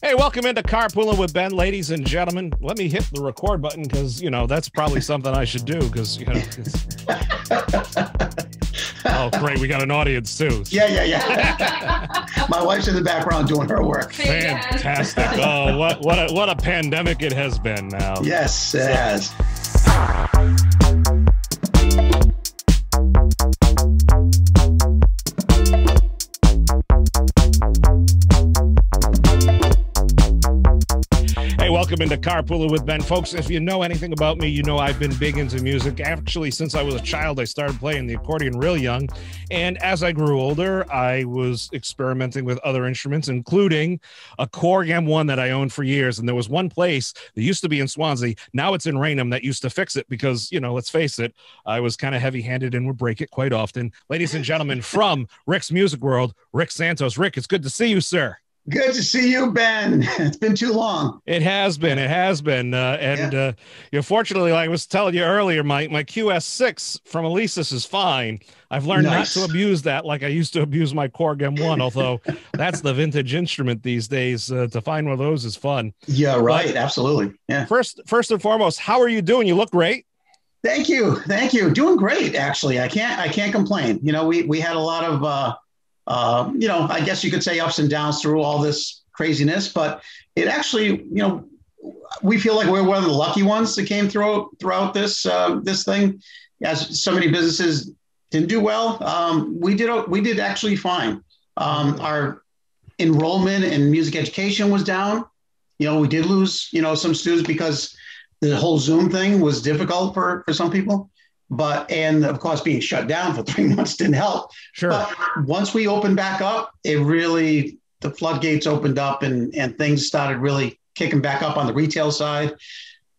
Hey, welcome into Carpooling with Ben, ladies and gentlemen. Let me hit the record button because, you know, that's probably something I should do because, you know. Oh, great. We got an audience, too. Yeah. My wife's in the background doing her work. Fantastic. Oh, what a pandemic it has been now. Yes, it has. Welcome into Carpooler with Ben. Folks, if you know anything about me, you know I've been big into music. Actually, since I was a child, I started playing the accordion real young. And as I grew older, I was experimenting with other instruments, including a Korg M1 that I owned for years. And there was one place that used to be in Swansea. Now it's in Raynham that used to fix it because, you know, let's face it, I was kind of heavy-handed and would break it quite often. Ladies and gentlemen, from Rick's Music World, Rick Santos. Rick, it's good to see you, sir. Good to see you, Ben. It's been too long. It has been. It has been. You know, fortunately, like I was telling you earlier, my QS 6 from Alesis is fine. I've learned not to abuse that like I used to abuse my Korg M1, although that's the vintage instrument these days. To find one of those is fun. Yeah, right. But absolutely. Yeah. First and foremost, how are you doing? You look great. Thank you. Thank you. Doing great, actually. I can't complain. You know, we had a lot of you know, I guess you could say ups and downs through all this craziness, but it actually, you know, we feel like we're one of the lucky ones that came throughout this this thing. As so many businesses didn't do well, we did actually fine. Our enrollment in music education was down. You know, we did lose, you know, some students because the whole Zoom thing was difficult for some people. But, and of course, being shut down for 3 months didn't help. Sure. But once we opened back up, it really, the floodgates opened up and things started really kicking back up on the retail side.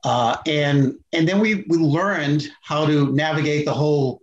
And then we learned how to navigate the whole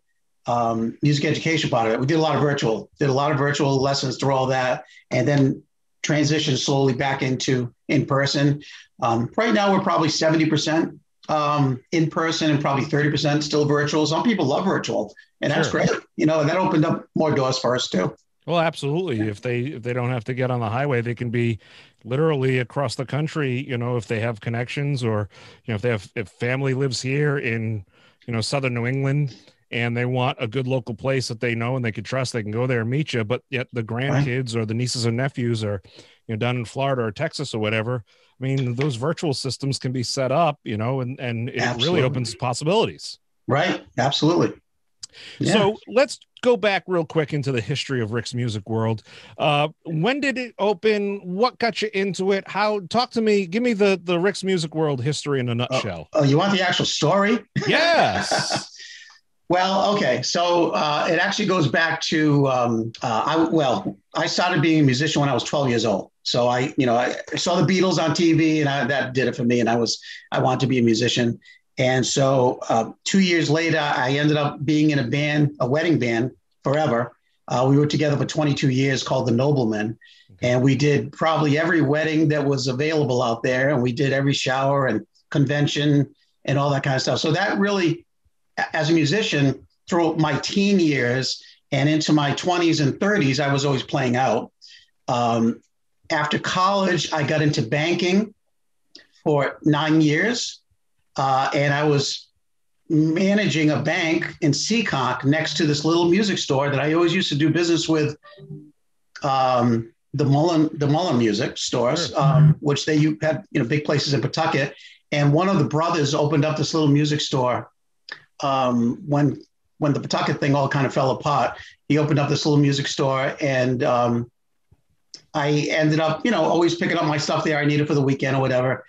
music education part of it. We did a lot of virtual lessons through all that, and then transitioned slowly back into in-person. Right now, we're probably 70%. In person and probably 30% still virtual. Some people love virtual, and that's great. You know, and that opened up more doors for us too. Well, absolutely. Yeah. If they don't have to get on the highway, they can be literally across the country. You know, if they have connections, or you know, if family lives here in, you know, Southern New England, and they want a good local place that they know and they can trust, they can go there and meet you. But yet the grandkids or the nieces and nephews are, you know, down in Florida or Texas or whatever. I mean, those virtual systems can be set up, you know, and it really opens possibilities. Right. Absolutely. Yeah. So let's go back real quick into the history of Rick's Music World. When did it open? What got you into it? How? Talk to me. Give me the Rick's Music World history in a nutshell. Oh, you want the actual story? Yes. Well, okay. So it actually goes back to, I started being a musician when I was 12 years old. So I saw the Beatles on TV, and that did it for me. And I wanted to be a musician. And so 2 years later, I ended up being in a band, a wedding band forever. We were together for 22 years called the Noblemen. And we did probably every wedding that was available out there. And we did every shower and convention and all that kind of stuff. So that really, as a musician, through my teen years and into my 20s and 30s, I was always playing out. After college, I got into banking for 9 years, and I was managing a bank in Seacock next to this little music store that I always used to do business with, the Mullen music stores, which they had, you know, big places in Pawtucket. And one of the brothers opened up this little music store when the Pawtucket thing all kind of fell apart. He opened up this little music store, and I ended up, you know, always picking up my stuff there I needed for the weekend or whatever.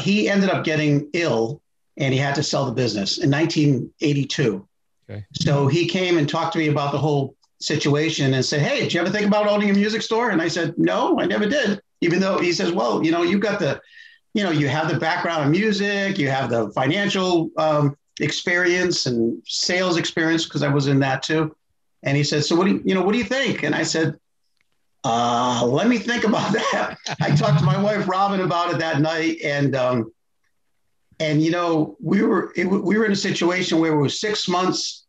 He ended up getting ill, and he had to sell the business in 1982. Okay. So he came and talked to me about the whole situation and said, "Hey, did you ever think about owning a music store?" And I said, "No, I never did." Even though he says, "Well, you know, you've got the, you know, you have the background in music, you have the financial experience and sales experience," because I was in that too. And he said, "So what do you think?" And I said, let me think about that. I talked to my wife, Robin, about it that night. And you know, we were in a situation where we were 6 months.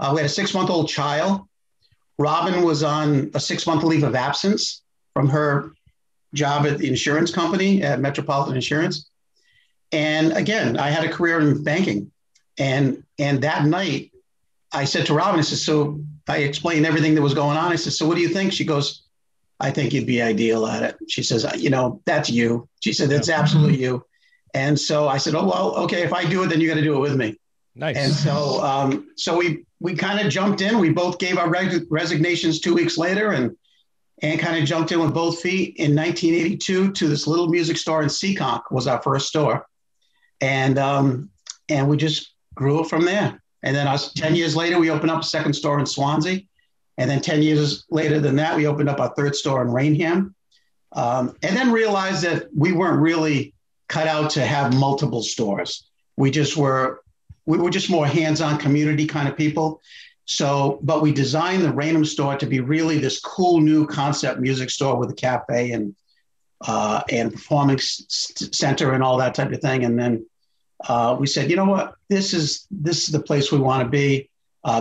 We had a 6-month-old child. Robin was on a 6-month leave of absence from her job at the insurance company at Metropolitan Insurance. And again, I had a career in banking. And that night I said to Robin, I said, so I explained everything that was going on. I said, so what do you think? She goes, I think you'd be ideal at it. She says, you know, that's you. She said, that's absolutely you. And so I said, oh, well, okay, if I do it, then you got to do it with me. Nice. And so we kind of jumped in. We both gave our resignations 2 weeks later and kind of jumped in with both feet in 1982 to this little music store in Seekonk, was our first store. And we just grew it from there. And then 10 years later, we opened up a second store in Swansea. And then 10 years later than that, we opened up our third store in Raynham. And then realized that we weren't really cut out to have multiple stores. We were just more hands-on community kind of people. So, but we designed the Raynham store to be really this cool new concept music store with a cafe and performing center and all that type of thing. And then we said, you know what, this is the place we want to be.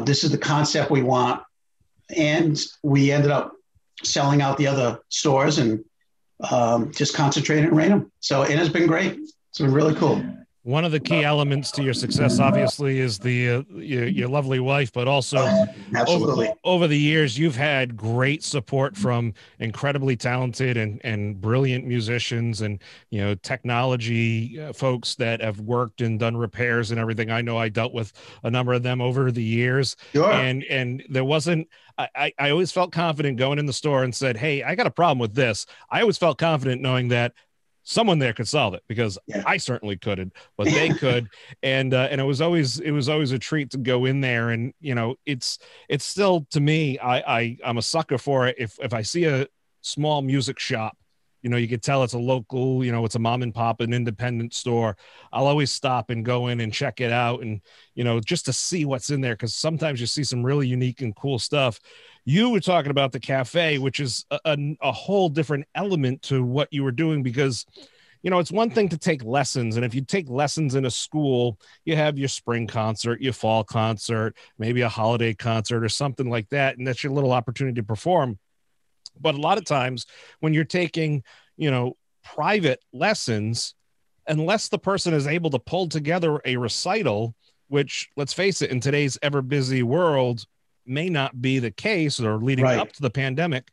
This is the concept we want. And we ended up selling out the other stores and just concentrating on Raynham. So, and it's been great. It's been really cool. One of the key elements to your success, obviously, is the your lovely wife, but also over the years, you've had great support from incredibly talented and brilliant musicians and, you know, technology folks that have worked and done repairs and everything. I know I dealt with a number of them over the years. Sure. And there wasn't, I always felt confident going in the store and said, hey, I got a problem with this. I always felt confident knowing that someone there could solve it, because I certainly couldn't, but they could. And it was always a treat to go in there. And, you know, it's still, to me, I'm a sucker for it. If I see a small music shop, you know, you could tell it's a local, you know, it's a mom and pop, an independent store. I'll always stop and go in and check it out. And, you know, just to see what's in there. 'Cause sometimes you see some really unique and cool stuff. You were talking about the cafe, which is a whole different element to what you were doing, because, you know, it's one thing to take lessons. And if you take lessons in a school, you have your spring concert, your fall concert, maybe a holiday concert or something like that. And that's your little opportunity to perform. But a lot of times when you're taking, you know, private lessons, unless the person is able to pull together a recital, which, let's face it, in today's ever busy world may not be the case, or leading up to the pandemic,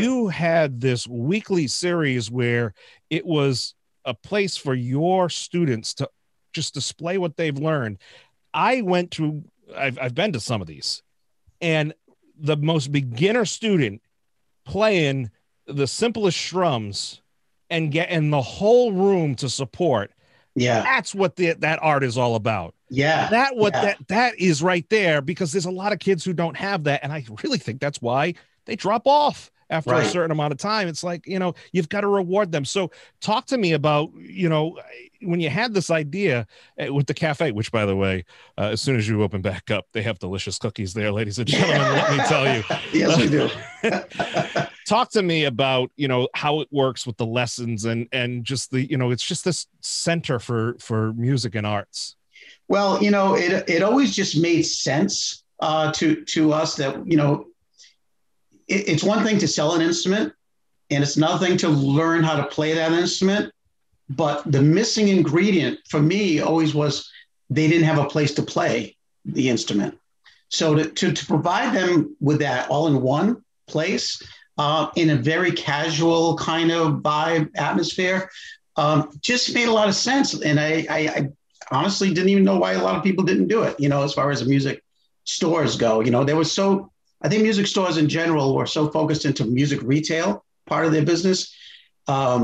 you had this weekly series where it was a place for your students to just display what they've learned. I've been to some of these, and the most beginner student playing the simplest strums and getting the whole room to support. Yeah. That's what that art is all about. Yeah. That is right there, because there's a lot of kids who don't have that. And I really think that's why they drop off after a certain amount of time. It's like, you know, you've got to reward them. So talk to me about, you know, when you had this idea with the cafe, which, by the way, as soon as you open back up, they have delicious cookies there, ladies and gentlemen, let me tell you. Yes, we do. Talk to me about, you know, how it works with the lessons and just the, you know, it's just this center for music and arts. Well, you know, it always just made sense to us that, you know, it's one thing to sell an instrument, and it's another thing to learn how to play that instrument. But the missing ingredient for me always was they didn't have a place to play the instrument. So to provide them with that all in one place, in a very casual kind of vibe atmosphere, just made a lot of sense. And I honestly didn't even know why a lot of people didn't do it, you know, as far as the music stores go. You know, they were so... I think music stores in general were so focused into music retail part of their business that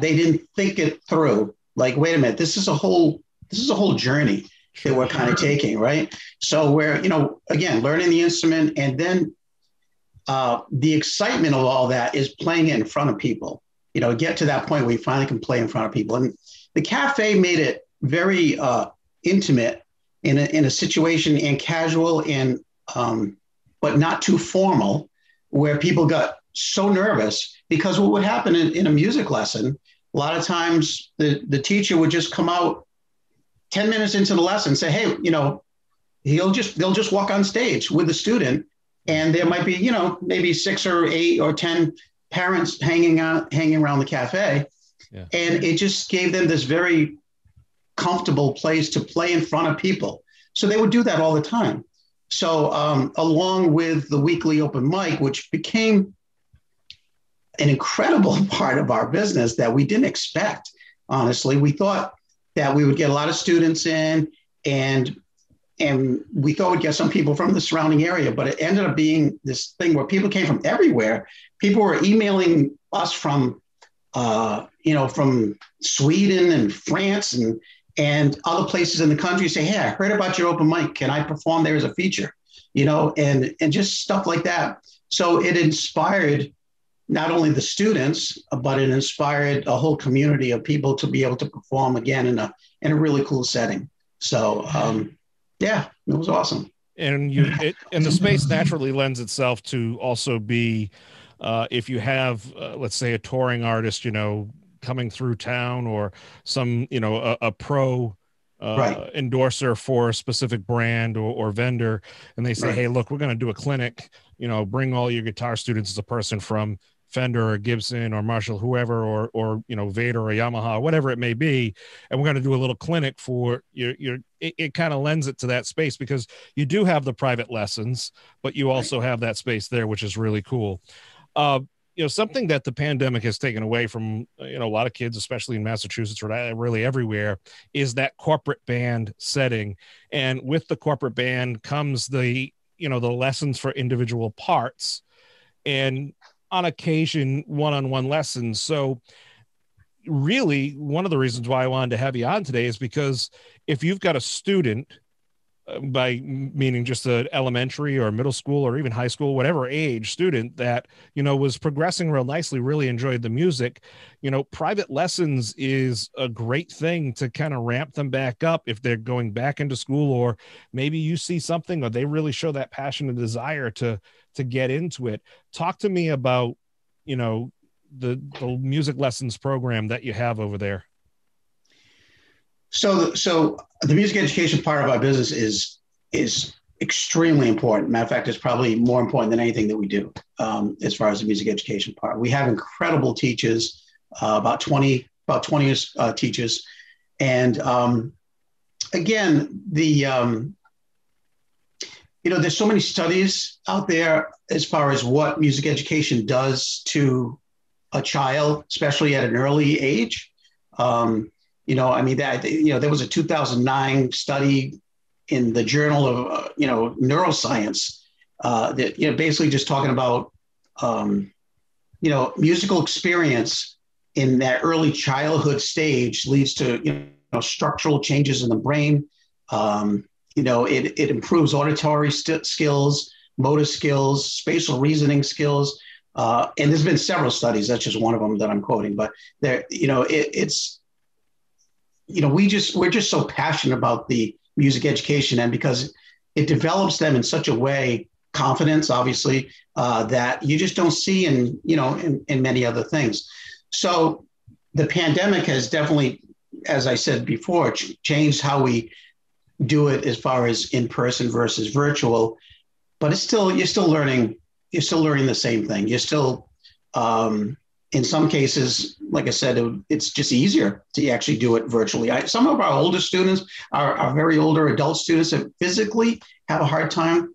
they didn't think it through. Like, wait a minute, this is a whole journey that we're kind of taking, right? So we're, you know, again, learning the instrument, and then the excitement of all that is playing it in front of people. You know, get to that point where you finally can play in front of people. And the cafe made it very intimate in a situation, and casual, and but not too formal, where people got so nervous, because what would happen in a music lesson, a lot of times the teacher would just come out 10 minutes into the lesson and say, hey, you know, they'll just walk on stage with the student. And there might be, you know, maybe 6 or 8 or 10 parents hanging around the cafe. Yeah. And it just gave them this very comfortable place to play in front of people. So they would do that all the time. So along with the weekly open mic, which became an incredible part of our business that we didn't expect, honestly. We thought that we would get a lot of students in, and we thought we'd get some people from the surrounding area, but it ended up being this thing where people came from everywhere. People were emailing us from, from Sweden and France and other places in the country, say, hey, I heard about your open mic. Can I perform there as a feature? You know, and just stuff like that. So it inspired not only the students, but it inspired a whole community of people to be able to perform again in a really cool setting. So, yeah, it was awesome. And and the space naturally lends itself to also be, if you have, let's say, a touring artist, coming through town, or some, a pro endorser for a specific brand or vendor, and they say, hey, look, we're going to do a clinic, bring all your guitar students as a person from Fender or Gibson or Marshall, whoever, or Vader or Yamaha, whatever it may be. And we're going to do a little clinic for your it kind of lends it to that space, because you do have the private lessons, but you also have that space there, which is really cool. Something that the pandemic has taken away from, a lot of kids, especially in Massachusetts, really everywhere, is that corporate band setting. And with the corporate band comes the lessons for individual parts, and on occasion, one-on-one lessons. So really, one of the reasons why I wanted to have you on today is because if you've got a student, by meaning just an elementary or middle school or even high school, whatever age student that, was progressing real nicely, really enjoyed the music, private lessons is a great thing to kind of ramp them back up if they're going back into school, or maybe you see something or they really show that passion and desire to get into it. Talk to me about, the music lessons program that you have over there. So the music education part of our business is extremely important. Matter of fact, it's probably more important than anything that we do as far as the music education part. We have incredible teachers, about 20 teachers. And again, there's so many studies out there as far as what music education does to a child, especially at an early age. There was a 2009 study in the Journal of, Neuroscience, that, basically just talking about, musical experience in that early childhood stage leads to, structural changes in the brain. It improves auditory skills, motor skills, spatial reasoning skills. And there's been several studies. That's just one of them that I'm quoting, but there, we're just so passionate about the music education, and because it develops them in such a way, confidence, obviously, that you just don't see in many other things. So the pandemic has definitely, as I said before, changed how we do it as far as in person versus virtual, but it's still, you're still learning the same thing. You're still, in some cases, like I said, it's just easier to actually do it virtually. Some of our older students, our very older adult students, that physically have a hard time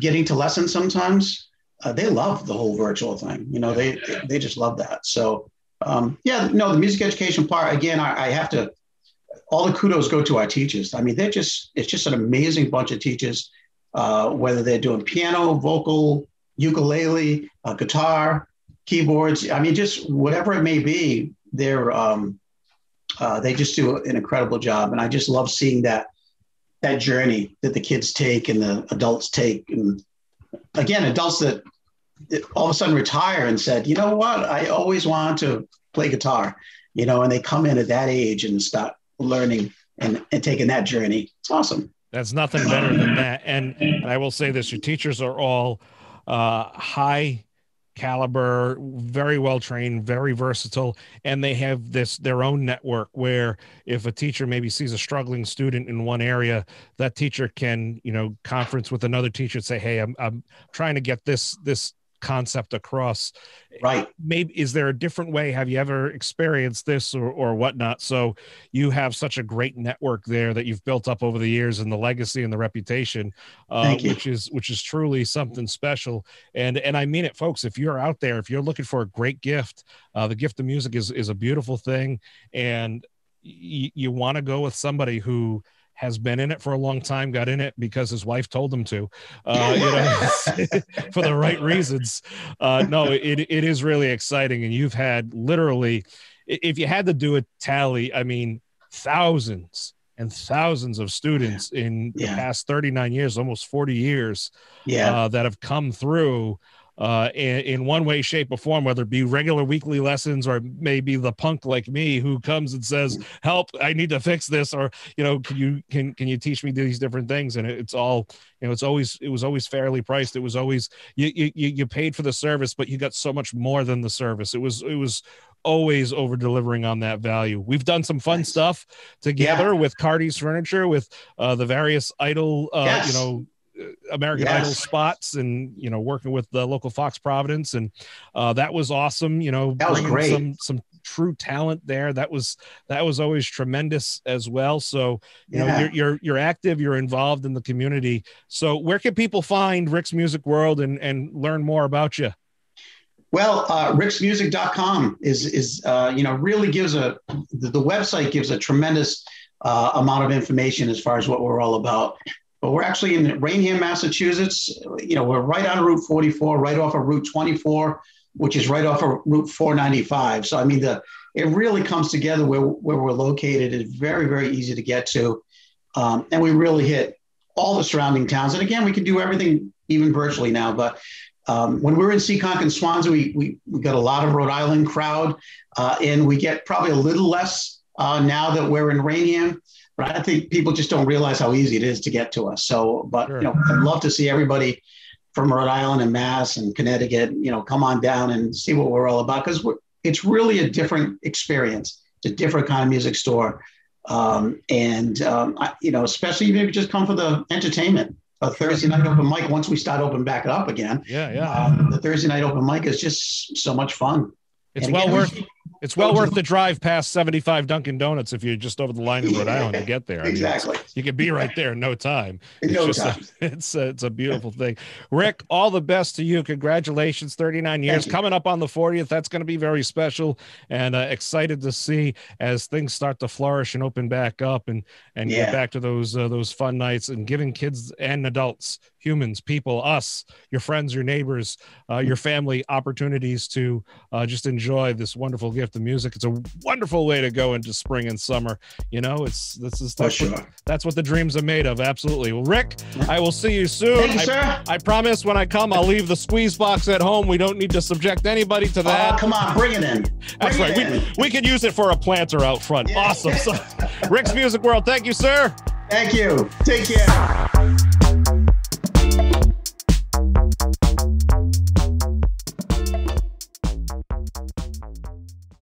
getting to lessons sometimes. They love the whole virtual thing. They just love that. So, the music education part, again, I have to, all the kudos go to our teachers. I mean, it's just an amazing bunch of teachers, whether they're doing piano, vocal, ukulele, guitar, keyboards, I mean, just whatever it may be, they just do an incredible job. And I just love seeing that journey that the kids take and the adults take. And again, adults that all of a sudden retire and said, you know what, I always wanted to play guitar, and they come in at that age and start learning and taking that journey. It's awesome. That's nothing better than that. And I will say this, your teachers are all high caliber, very well trained, very versatile, and they have their own network where if a teacher maybe sees a struggling student in one area, that teacher can conference with another teacher and say, hey, I'm trying to get this concept across. Right. Maybe, is there a different way? Have you ever experienced this or whatnot? So you have such a great network there that you've built up over the years, and the legacy and the reputation, which is truly something special. And I mean it, folks, if you're out there, if you're looking for a great gift, the gift of music is a beautiful thing. And you want to go with somebody who has been in it for a long time, got in it because his wife told him to, you know, for the right reasons. No, it is really exciting. And you've had literally, if you had to do a tally, I mean, thousands and thousands of students in the past 39 years, almost 40 years, that have come through in one way, shape, or form, whether it be regular weekly lessons or maybe the punk like me who comes and says, help, I need to fix this, or, you know, can you teach me these different things? And it's all, you know, it was always fairly priced. It was always, you paid for the service, but you got so much more than the service. It was always over delivering on that value. We've done some fun stuff together with Cardi's Furniture, with the various idol, you know, American Idol spots, and, you know, working with the local Fox Providence. And that was awesome. You know, that was great. Some true talent there. That was always tremendous as well. So, you know, you're active, you're involved in the community. So where can people find Rick's Music World and learn more about you? Well, ricksmusic.com is you know, really gives the website gives a tremendous amount of information as far as what we're all about. But we're actually in Raynham, Massachusetts. You know, we're right on Route 44, right off of Route 24, which is right off of Route 495. So, I mean, it really comes together where we're located. It's very, very easy to get to. And we really hit all the surrounding towns. And again, we can do everything even virtually now. But when we were in Seekonk and Swansea, we got a lot of Rhode Island crowd. And we get probably a little less now that we're in Raynham. But I think people just don't realize how easy it is to get to us. So, but, you know, I'd love to see everybody from Rhode Island and Mass and Connecticut, you know, come on down and see what we're all about. Because it's really a different experience. It's a different kind of music store. You know, especially maybe just come for the entertainment. A Thursday night open mic, once we start open back up again. The Thursday night open mic is just so much fun. It's well worth it. It's well worth the drive past 75 Dunkin' Donuts if you're just over the line in Rhode Island to get there. I mean, exactly. You could be right there in no time. It's a beautiful thing. Rick, all the best to you. Congratulations, 39 years. Coming up on the 40th, that's going to be very special, and excited to see as things start to flourish and open back up and get back to those fun nights and giving kids and adults, humans, people, us, your friends, your neighbors, your family, opportunities to just enjoy this wonderful gift of music. It's a wonderful way to go into spring and summer. You know, that's what the dreams are made of. Absolutely. Well, Rick, I will see you soon. Thank you, sir. I promise when I come, I'll leave the squeeze box at home. We don't need to subject anybody to that. Come on, bring it in. That's right. We could use it for a planter out front. Yeah. Awesome. So, Rick's Music World. Thank you, sir. Thank you. Take care.